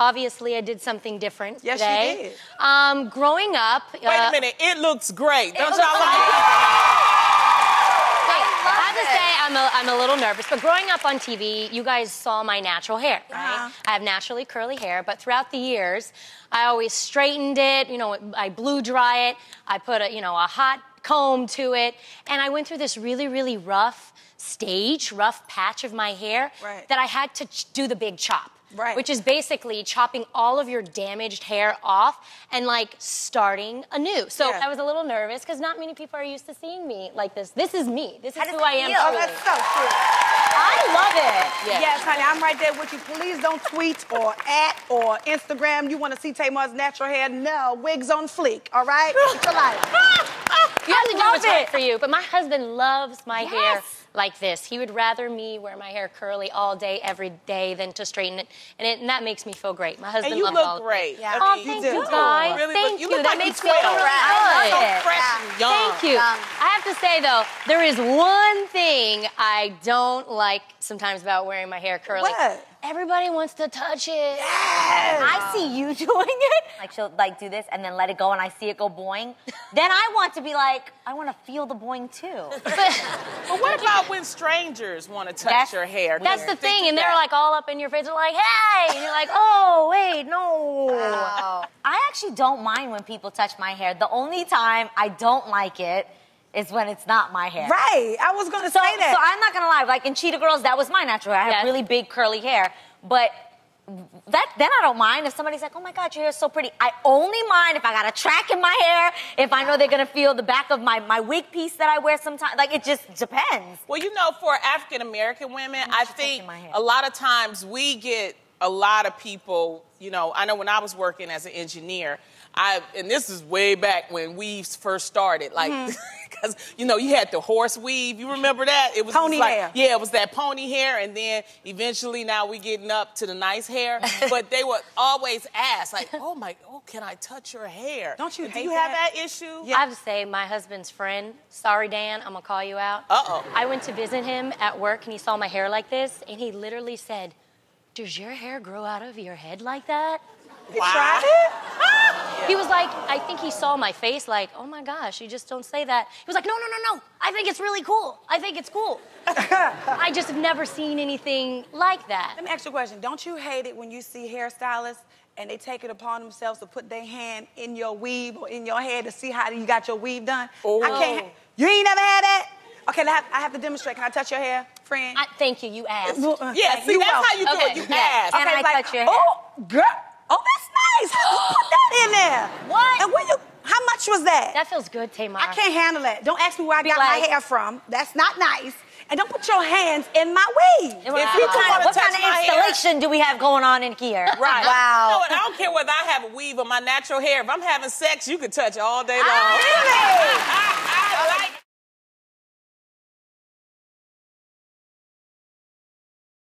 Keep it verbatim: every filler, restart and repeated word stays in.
Obviously, I did something different yes, today. Yes, you did. Um, growing up... Wait uh, a minute. It looks great. Don't y'all like it? Wait, I, I have it. to say, I'm a, I'm a little nervous. But growing up on T V, you guys saw my natural hair, right? Uh-huh. I have naturally curly hair. But throughout the years, I always straightened it. You know, I blew dry it. I put, a, you know, a hot comb to it. And I went through this really, really rough stage, rough patch of my hair right. that I had to ch do the big chop. Right. Which is basically chopping all of your damaged hair off and like starting anew. So yeah. I was a little nervous because not many people are used to seeing me like this. This is me. This is who I am. Oh, that's so true. I love it. Yes. yes, honey, I'm right there with you. Please don't tweet or at or Instagram. You want to see Tamar's natural hair? No, wigs on fleek. All right, it's a life. You have to do what's right for you. But my husband loves my yes. hair like this. He would rather me wear my hair curly all day, every day, than to straighten it. And, it, and that makes me feel great. My husband loves all great. Yeah. I mean, oh, thank you, you guys. Really thank look, you. you that like makes me feel really good. So fresh and young. Thank you. Um, I have to say, though, there is one thing I don't like sometimes about wearing my hair curly. What? Everybody wants to touch it. Yes. I see you doing it. Like she'll like do this and then let it go, and I see it go boing. Then I want to be like, I want to feel the boing too. But, but what about when strangers want to touch that's, your hair? That's the thing, and they're that. like all up in your face. They're like, hey, and you're like, oh wait, no. Wow. I actually don't mind when people touch my hair. The only time I don't like it is when it's not my hair. Right, I was gonna so, say that. So I'm not gonna lie, like in Cheetah Girls, that was my natural hair. I yes. have really big curly hair, but that then I don't mind if somebody's like, oh my God, your hair's so pretty. I only mind if I got a track in my hair, if I know they're gonna feel the back of my, my wig piece that I wear sometimes. Like, it just depends. Well, you know, for African-American women, I think a lot of times we get a lot of people, you know, I know when I was working as an engineer, I, and this is way back when weaves first started, like, because, mm-hmm. you know, you had the horse weave, you remember that? It was pony like, hair. Yeah, it was that pony hair, and then eventually now we're getting up to the nice hair, but they would always ask, like, oh my, oh, can I touch your hair? Don't you Do hate you have that, that issue? Yeah. I have to say, my husband's friend, sorry, Dan, I'm gonna call you out. Uh-oh. I went to visit him at work, and he saw my hair like this, and he literally said, does your hair grow out of your head like that? Wow. You tried it? Ah! He was like, I think he saw my face like, oh my gosh, you just don't say that. He was like, no, no, no, no. I think it's really cool. I think it's cool. I just have never seen anything like that. Let me ask you a question. Don't you hate it when you see hairstylists and they take it upon themselves to put their hand in your weave or in your hair to see how you got your weave done? Oh. I can't. You ain't never had that? Okay, I have, I have to demonstrate. Can I touch your hair, friend? I, thank you. You asked. Yeah, see, you that's how you do okay. it. You yeah. asked. Can okay, I like, touch your hair? Oh, girl. Oh, that's nice. Put that in there. What? And when you, how much was that? That feels good, Tamar. I can't handle that. Don't ask me where I Be got like, my hair from. That's not nice. And don't put your hands in my weave. Wow. If you kind of, what kind of installation hair? do we have going on in here? Right. Wow. You know what? I don't care whether I have a weave or my natural hair. If I'm having sex, you can touch it all day long. I